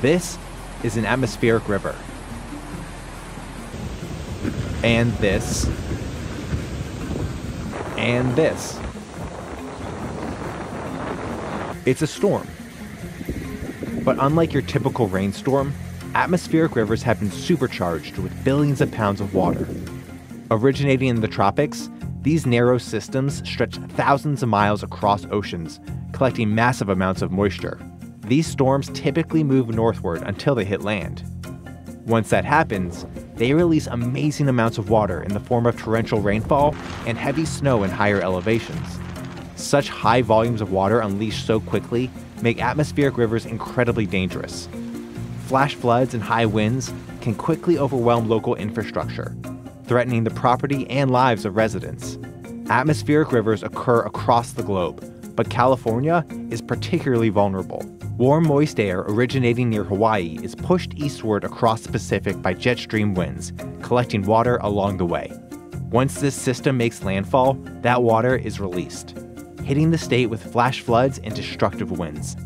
This is an atmospheric river. And this. And this. It's a storm. But unlike your typical rainstorm, atmospheric rivers have been supercharged with billions of pounds of water. Originating in the tropics, these narrow systems stretch thousands of miles across oceans, collecting massive amounts of moisture. These storms typically move northward until they hit land. Once that happens, they release amazing amounts of water in the form of torrential rainfall and heavy snow in higher elevations. Such high volumes of water unleashed so quickly make atmospheric rivers incredibly dangerous. Flash floods and high winds can quickly overwhelm local infrastructure, threatening the property and lives of residents. Atmospheric rivers occur across the globe, but California is particularly vulnerable. Warm, moist air originating near Hawaii is pushed eastward across the Pacific by jet stream winds, collecting water along the way. Once this system makes landfall, that water is released, hitting the state with flash floods and destructive winds.